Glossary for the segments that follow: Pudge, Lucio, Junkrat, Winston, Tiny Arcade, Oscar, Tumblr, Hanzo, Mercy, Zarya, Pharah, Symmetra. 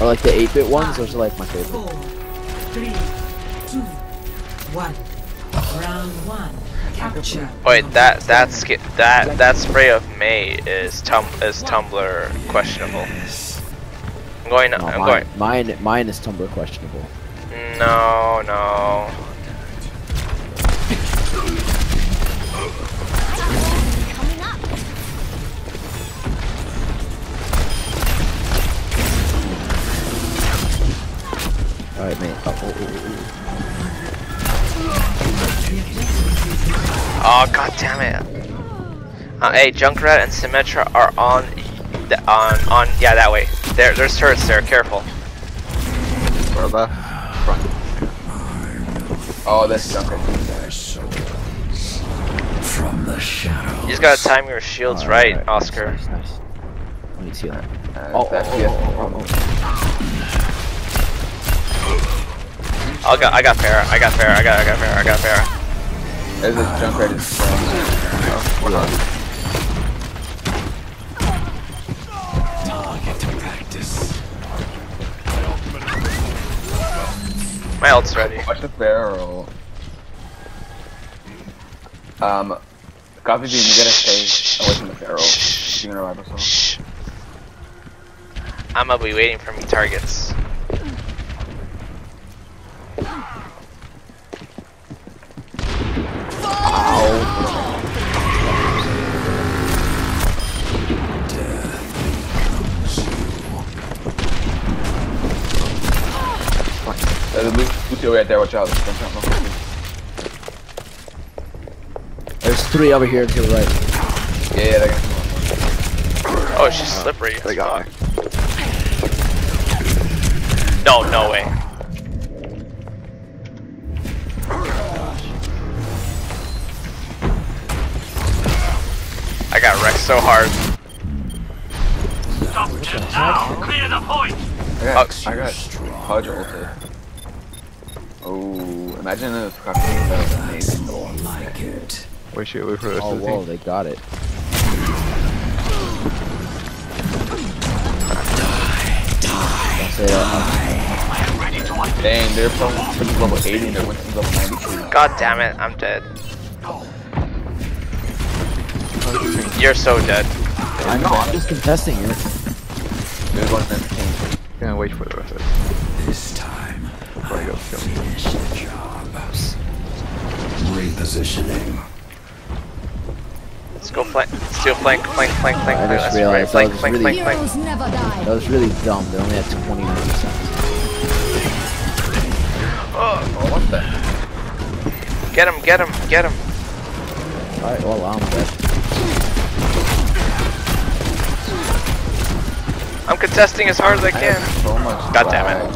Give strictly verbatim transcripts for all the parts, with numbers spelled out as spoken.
Or like the eight bit ones, those are like my favorite. Four, three, two, one. Round one. Capture. Wait, that that's that that spray of May is tum is Tumblr questionable. I'm going. No, I'm mine, going. Mine mine is Tumblr questionable. No, no. Alright, mate. Oh, oh, oh, oh. Oh, god damn it. Uh, hey, Junkrat and Symmetra are on the, on on yeah that way. There there's turrets there, careful. Where the front. Oh, that's Junkrat. From the shadows. You just gotta time your shields oh, right, right, Oscar. Nice, nice. Let me see that. Uh, oh, that's oh, oh, oh, oh. I got, I got Pharah, I got Pharah, I got, I got Pharah, I got Pharah. There's a Junkrat in front. Oh, hold on. Target to practice. My ult's ready. Watch the barrel. Um, copy B, you gotta stay away from the barrel. You gonna revive us all? I'm gonna be waiting for me targets. There's a Lucio right there, watch out. There's three over here to the right. Yeah, yeah, they got one. Oh, she's slippery. They got her. No, no way. I got wrecked so hard. Stop them now! Clear the point! I got Pudge ulted. Oh, imagine if the cockroach was amazing. Like it. Wait, should we for the oh, whoa, they got it. Die, die, it. die. I'm ready to unleash. Dang, they're probably level eighty and they're Winston's level ninety-two. God damn it, I'm dead. You're so dead. I know, I'm just contesting you. There's one man. I'm gonna wait for the rest of it. This time. I go kill me. Repositioning. Let's go flank. Let's do a flank, flank, flank, flank. I just realized that was really that was really dumb. They only had twenty-nine seconds. Oh, what the heck? Get him, get him, get him. Alright, well I'm dead. I'm contesting as hard as I can. I so much God damn it.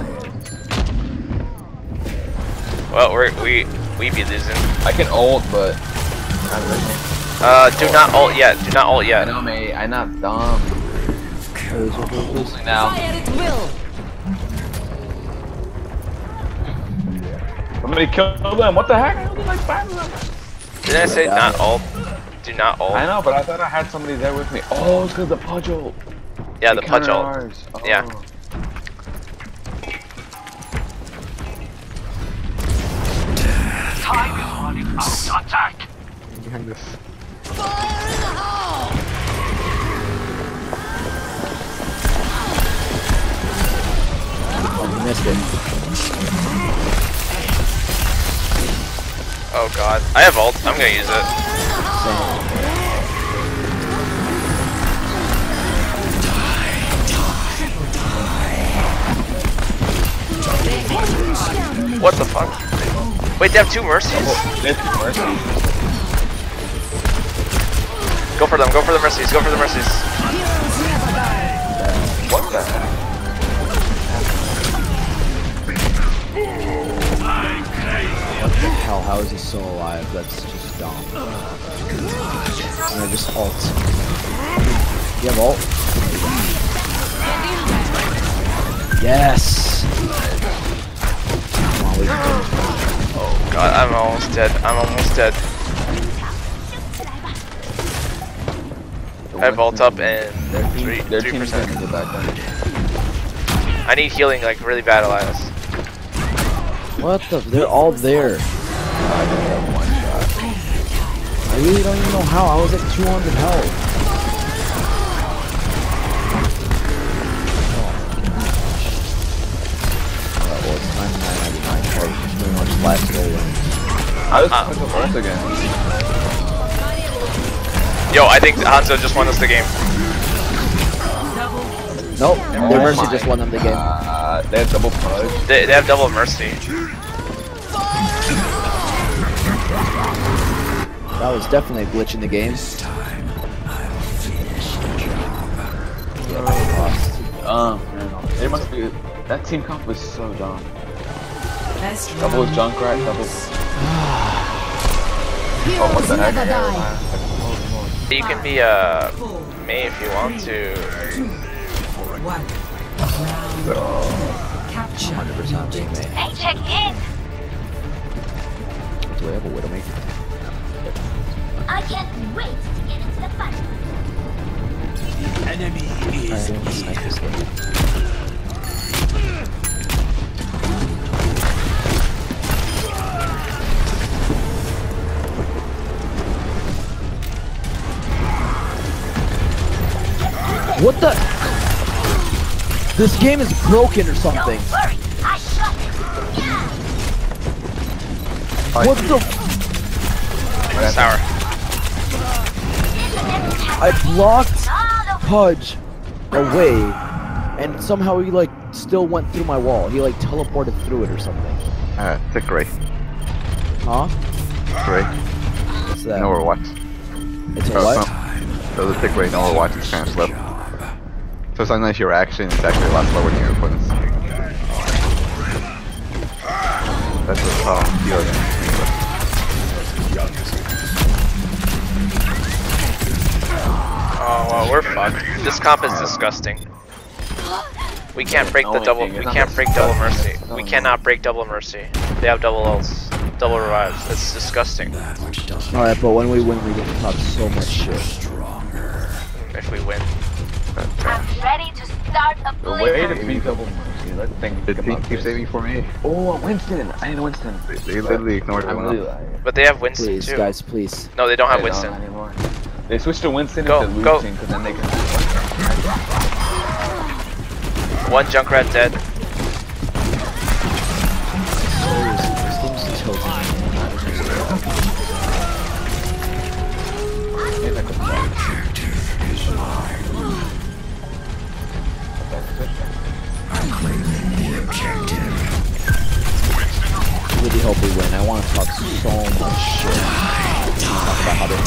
Well, we're, we we be losing. I can ult, but not really. Uh, do oh. not ult yet. Do not ult yet. I know, mate. I'm not dumb. Cause we're losing now. Somebody kill them. What the heck? I only like five of them. Did I say not ult? Do not ult. I know, but I thought I had somebody there with me. Oh, it's cause the Pudge ult. Yeah, the Pudge ult. Oh. Yeah. Out to attack. Behind us. Fire in the hole. Oh, missed it. Oh god, I have ult. I'm gonna use it. Die, die, die. What the fuck? Wait, they have two Mercies. They have two Mercies. Go for them, go for the Mercies, go for the Mercies. What the heck? What the hell, how is he still alive? That's just dumb. I just ult. You have ult? Yes! Come on, we can do it. Oh god, I'm almost dead. I'm almost dead. I vault up in three percent. I I need healing like really bad, Elias. What the? They're all there. I really don't even know how. I was at two hundred health. I just uh, took once again. Yo, I think Hanzo just won us the game. Nope, oh their Mercy just won them the game. Uh, they have double Pudge. They, they have double Mercy. That was definitely a glitch in the game. Yeah, um, man, they must be. That team comp was so dumb. Double Junkrat, double. Oh, what the heck? Die. You can be uh, me if you want to. one hundred percent being me. Hey, check in! Do I have a Widowmaker? I can't wait to get into the fight! The enemy is here. What the? This game is broken or something. Don't worry, I shot it. Yeah. What the? Sour. I blocked Pudge away, and somehow he like still went through my wall. He like teleported through it or something. Uh, it's a gray. Huh? Gray. What's that? No or what? It's a oh, what? So the thick gray no or what is kind of slow. So sometimes your action is actually a lot slower than your opponent's. That's the problem. Oh well, we're fucked. This comp is disgusting. We can't break the double. We can't break double Mercy. We cannot break double Mercy. They have double ults, double revives. It's disgusting. All right, but when we win, we get to pop so much shit. If we win. I'm ready to start a blitz. Way to beat double Mercy. That thing the team keeps saving for me. Oh, Winston! I need Winston. They, they literally ignored him. Really but they have Winston please, too. Guys, please. No, they don't have they Winston. Don't anymore. They switched to Winston go, if they lose because then they can. One Junkrat dead. Really hope we win. I want to talk so much shit. Talk about how they're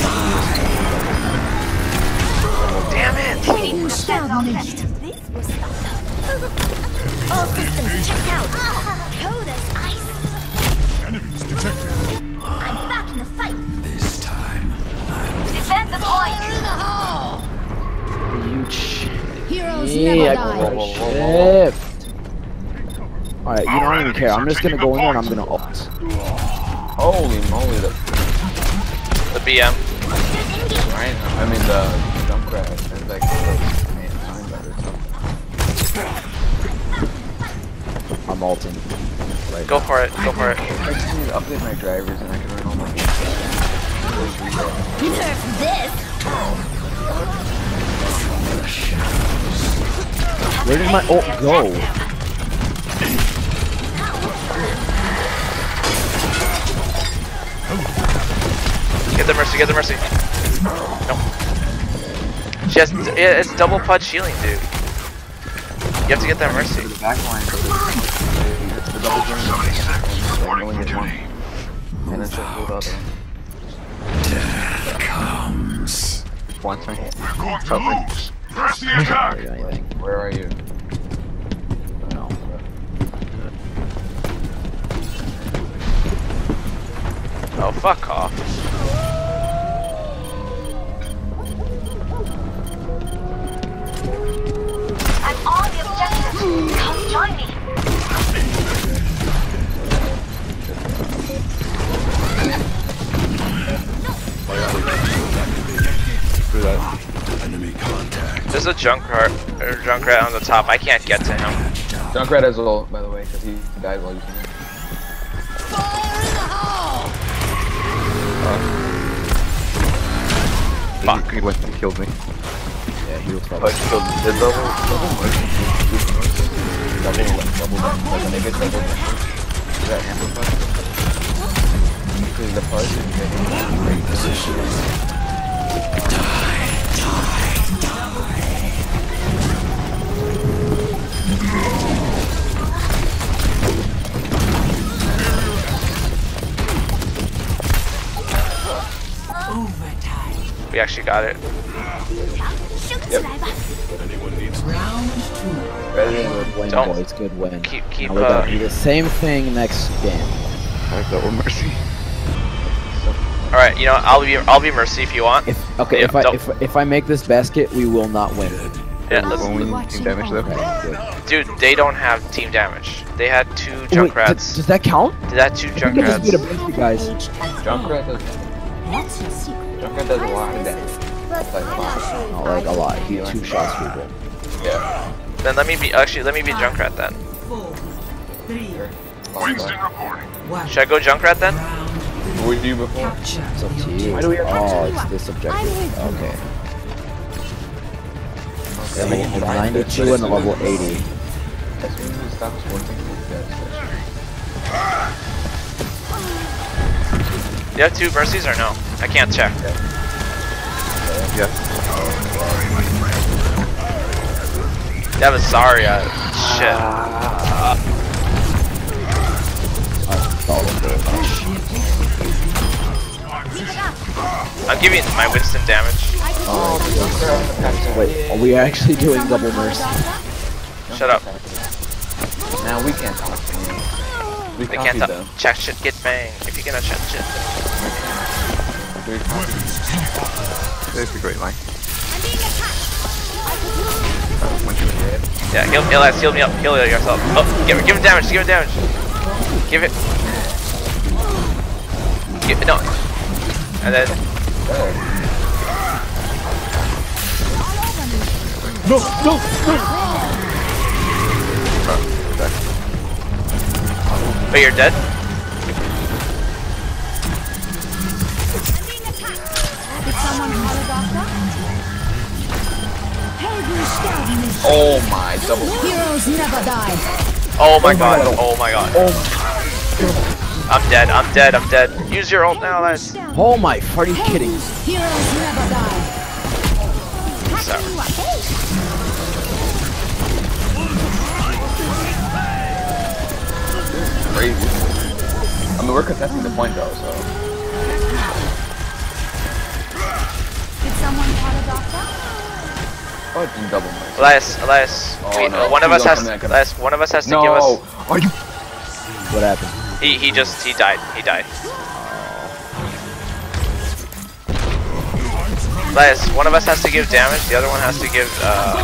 damn it! We need to stop all this. This was stopped. All systems checked out. Cold as ice. Enemies detected. I'm back in the fight. This time, I'll defend the point. Huge. Heroes never die. Shit. Alright, you don't even care. I'm just gonna go in there and I'm gonna ult. Holy moly, the... The B M. I mean, the Junkrat is like... I'm ulting. Right go now. For it, go for it. I just need to update my drivers and I can run all my games. You nerfed this! Where did my ult go? Get the Mercy, get the Mercy. No. She has, it's double Pudge healing, dude. You have to get that Mercy. Death comes. Once right here. We're going to lose. Mercy attack! Where are you? Oh, fuck off. I'm on the objective. Come join me. Enemy contact. There's a Junkrat on the top. I can't get to him. Junkrat has ult, by the way, because he died while you can. Fire in the hole! Fuck. Winston killed me. Yeah, he was probably killed me. There's double, double Mercy. Double, double, double, like a nigga double. Is that amplified? Because the Pudge is getting great positions. Die, die, die. We actually got it. Yep. Anyone needs round two. Win, don't boys, good win. Keep, keep. Now we gotta uh, do the same thing next game. I got one Mercy. All right, you know I'll be I'll be Mercy if you want. If, okay, yeah, if I don't. if if I make this basket, we will not win. Yeah, let's win team damage though. Okay. Dude, they don't have team damage. They had two oh, Junkrats. Does that count? They had two Junkrats. Just beat a bunch of guys. Junkrat doesn't. What's your secret? Junkrat does a lot of damage. Like a lot. Not like a lot. He two shots people. Yeah. Then let me be actually let me be Junkrat then. Four, three, Winston reporting. Should I go Junkrat then? What would you do before? It's up to you. Why do we have oh, it's this objective. Okay. Yeah, level we'll ninety-two and level eighty. As soon as we stop working, we'll you have two Mercies or no? I can't check. Yeah. Uh, yeah. Oh, that was Zarya. Shit. Uh, uh, I'm giving my Winston damage. Oh, okay. Wait, are we actually doing double Mercy? Shut up. Now we can't talk to you. We, we can't talk. Them. Check shit, get bang. If you're gonna check shit. There's the great line. Yeah, heal, heal, heal me up, heal yourself. Oh, give, give him damage, give him damage. Give it. Give it, no. And then. No, no, no! Wait, you're dead? Oh my double. Heroes never die. Oh my god, oh my god. Oh. I'm dead, I'm dead, I'm dead. Use your ult now, lads. Oh my, are you kidding? Heroes never die. Sorry. This is crazy. I mean, we're contesting the point though, so. Someone caught a doctor? Oh, it's double Mercy. Elias, Elias, oh, we, no. one of us has, Elias, one of us has to no. give us. Are you? What happened? He, he just, he died, he died. Oh. Elias, one of us has to give damage, the other one has to give, uh...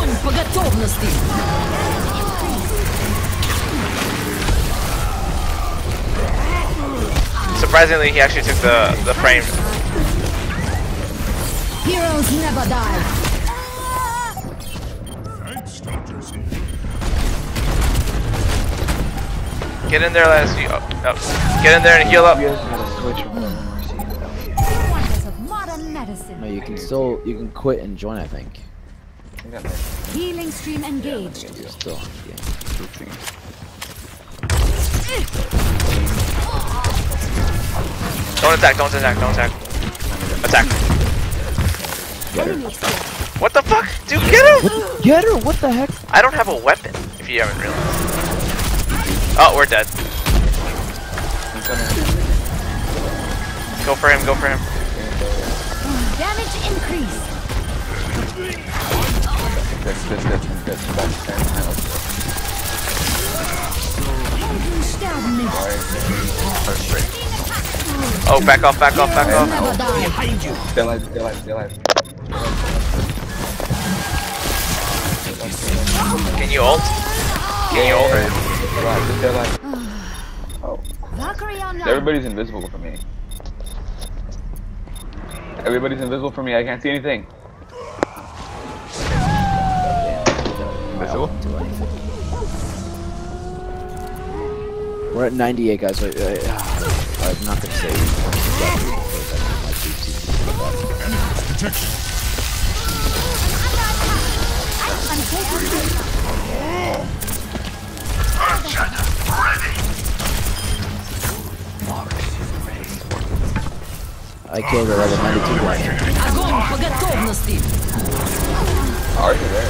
Surprisingly, he actually took the, the frame. Heroes never die. Get in there, last you. Up, up. Get in there and heal up. No, you can still you can quit and join. I think. Healing stream engaged. Yeah, still, yeah. Don't attack! Don't attack! Don't attack! Attack! Get her. What the fuck? Dude, get her! What, get her! What the heck? I don't have a weapon, if you haven't realized. Oh, we're dead. Go for him, go for him. Damage increase. Oh, back off, back off, back off. Stay alive, stay alive, stay alive. Can you ult? Can you ult? Oh. Everybody's invisible for me. Everybody's invisible for me. I can't see anything. Invisible? We're at ninety-eight, guys. Wait, wait, uh, I'm not gonna save. I killed her level ninety-two guy. Are you there?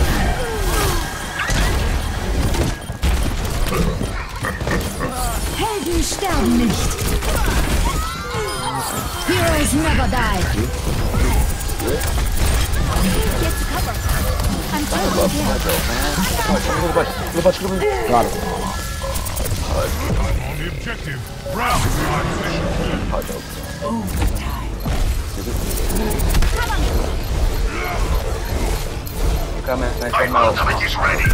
Helden sterben nicht. Heroes never die. Got him. On the objective, round five. Come on, my ultimate is ready.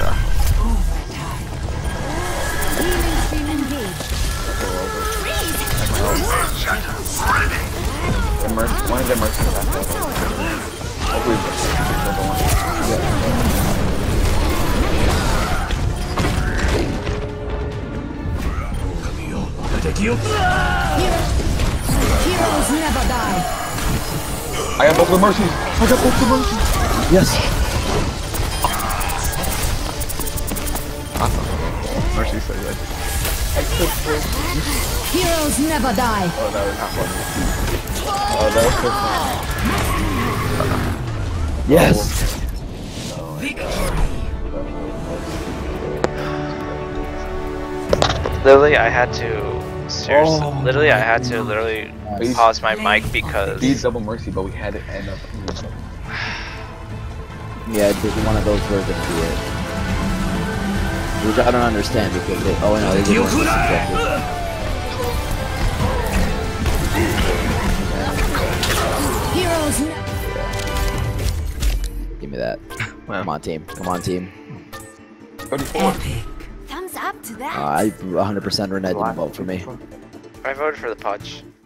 One of them are coming back. Heroes never die. I got both the mercies. I got both the mercies. Yes. Awesome. Mercy so good. Heroes never die. Oh, that was not one. Oh, that was so fun. Yes! Oh, literally, I had to... Seriously, oh, literally, I had to literally please, pause my mic because... These double mercy, but we had to end up... Yeah, it was one of those where it was... Which I don't understand because they... Oh, no, they didn't understand. Heroes. Give me that. Wow. Come on, team. Come on, team. thirty-four. Thumbs up to that. Uh, I one hundred percent Renette didn't vote for me. I voted for the Pudge.